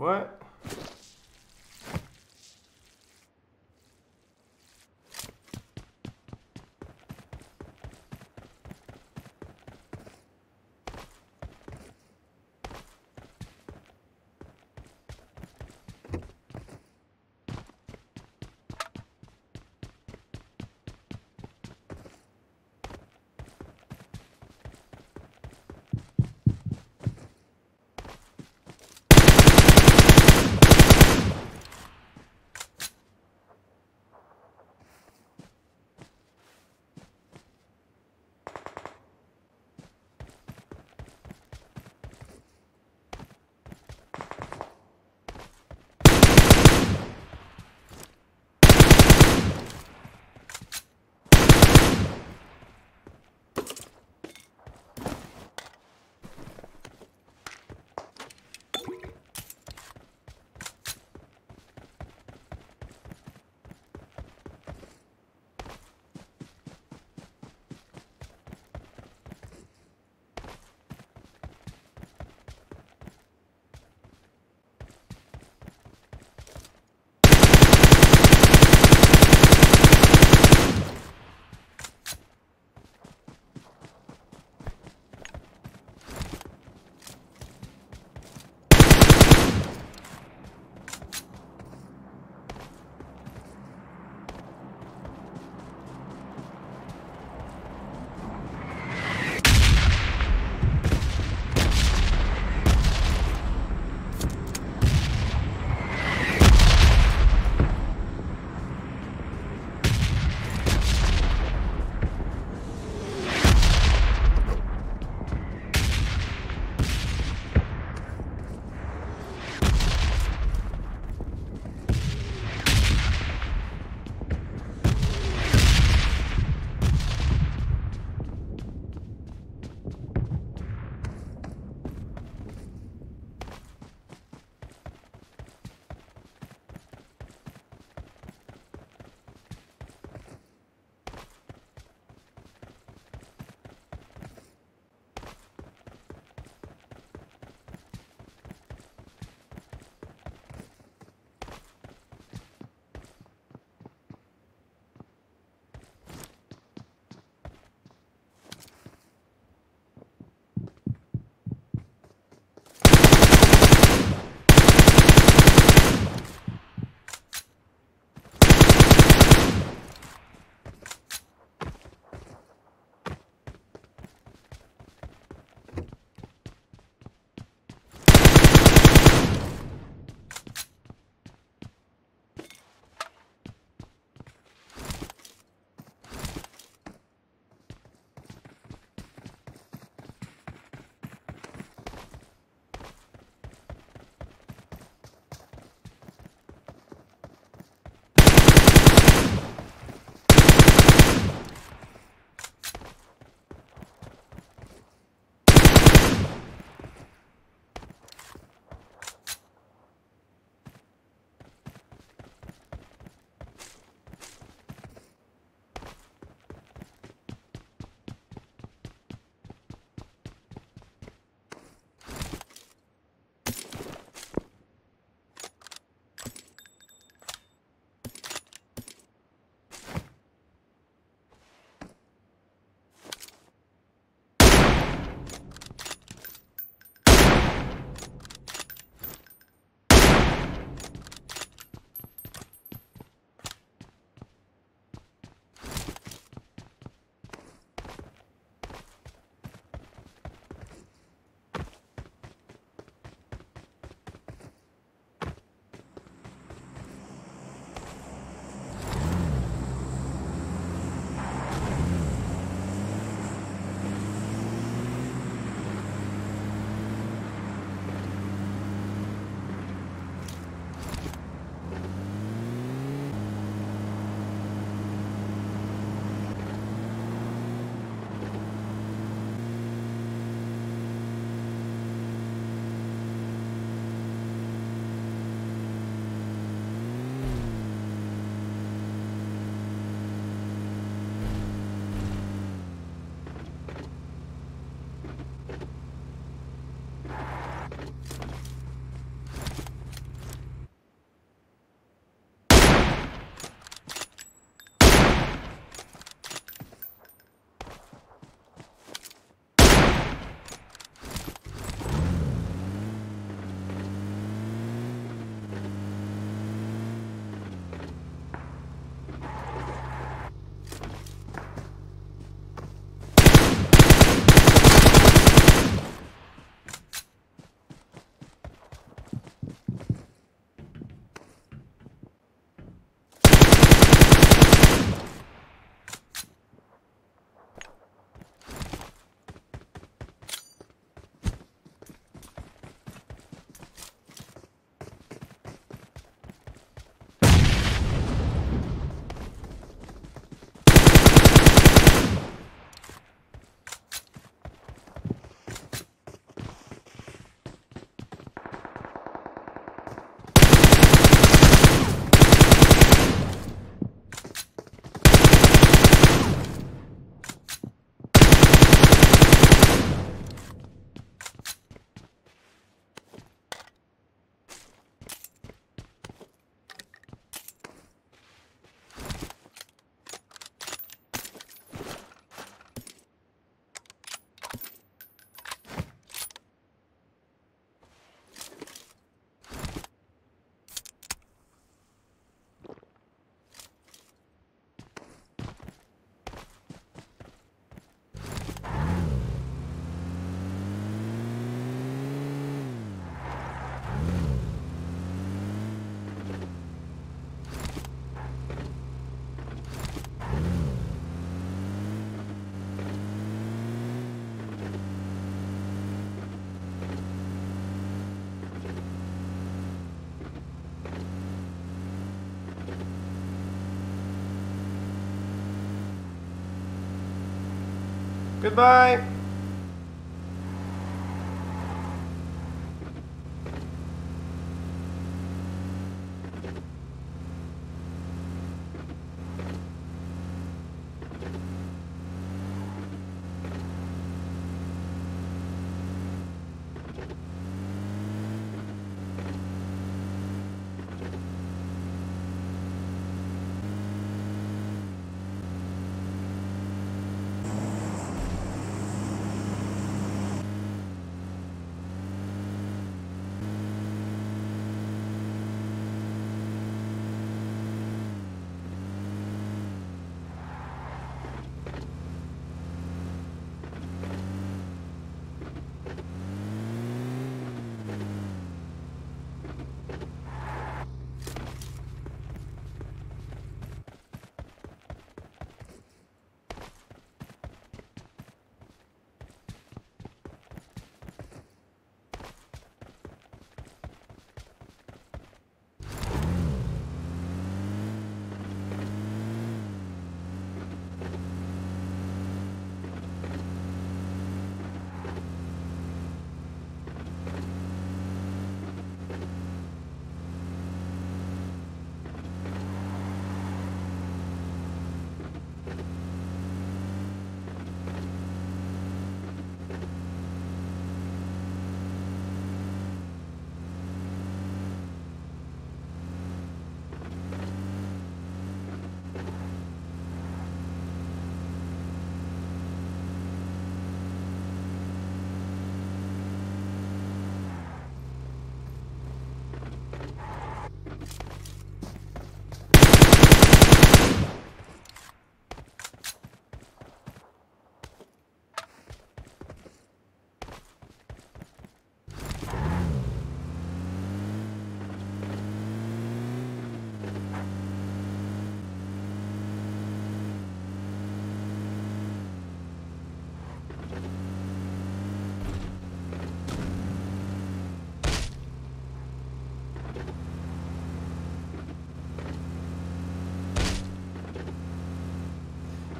what? Goodbye.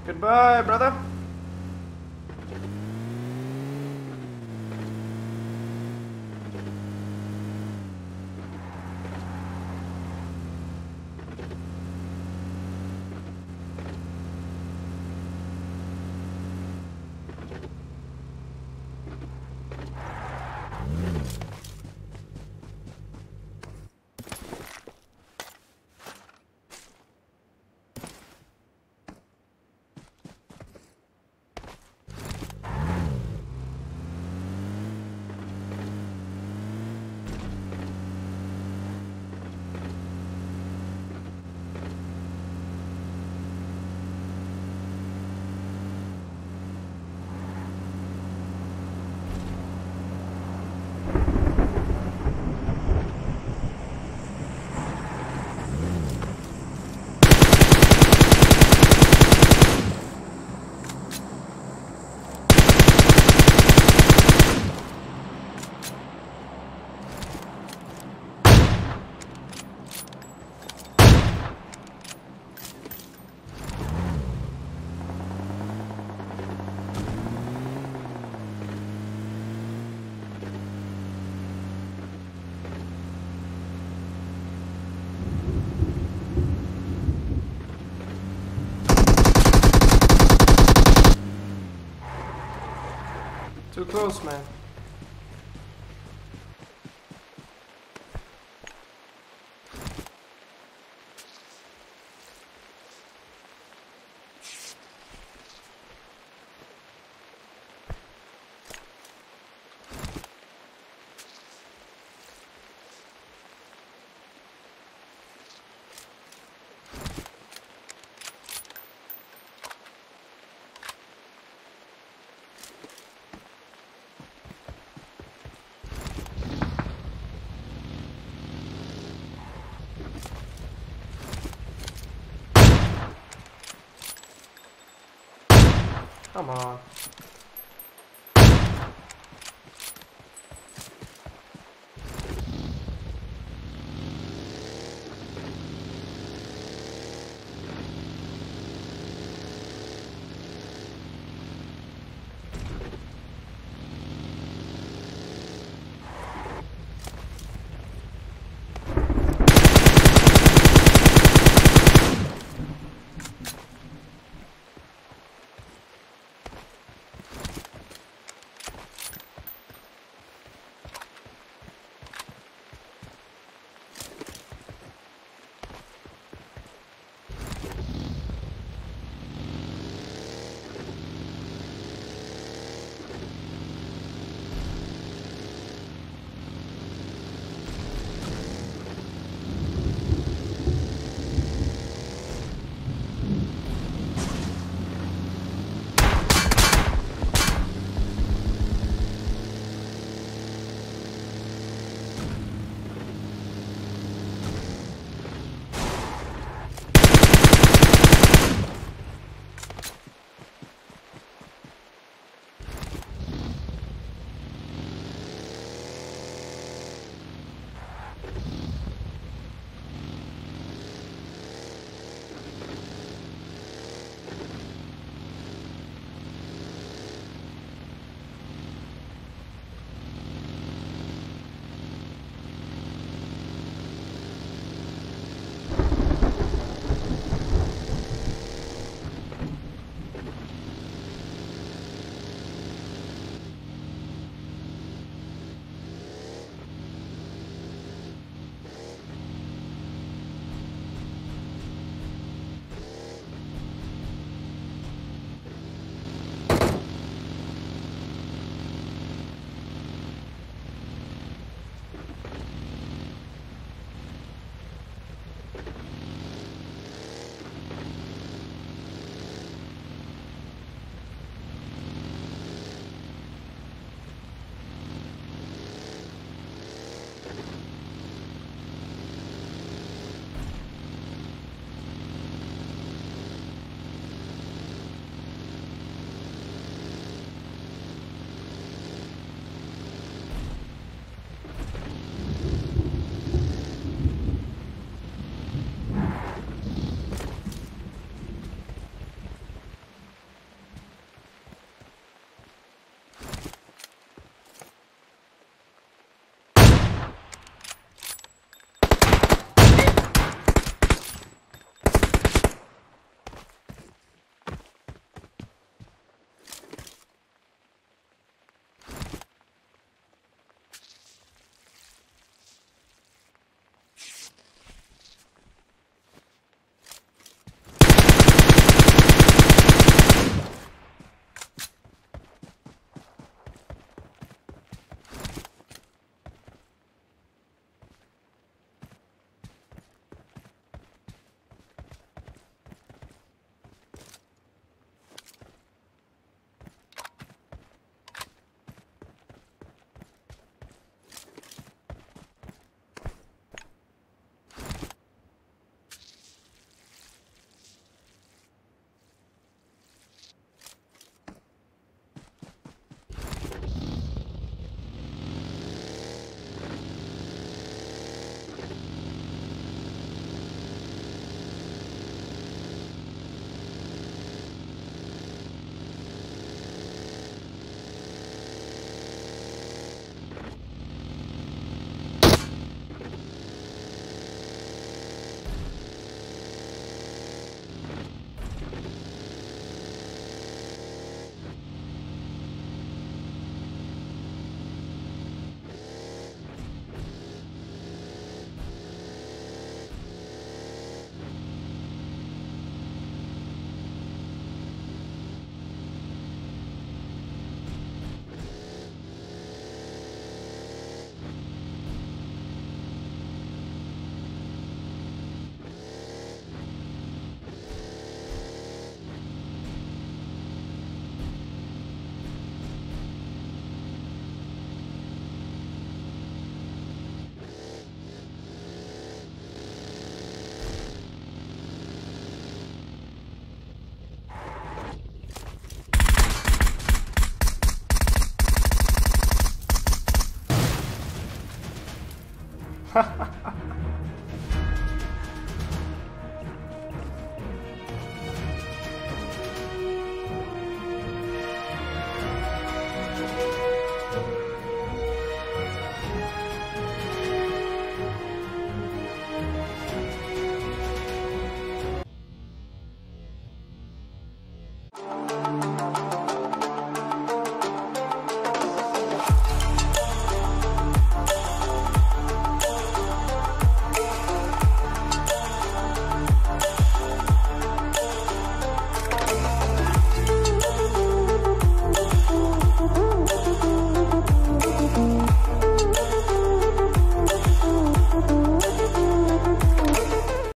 Goodbye, brother. Too close, man. Come on. 哈哈哈。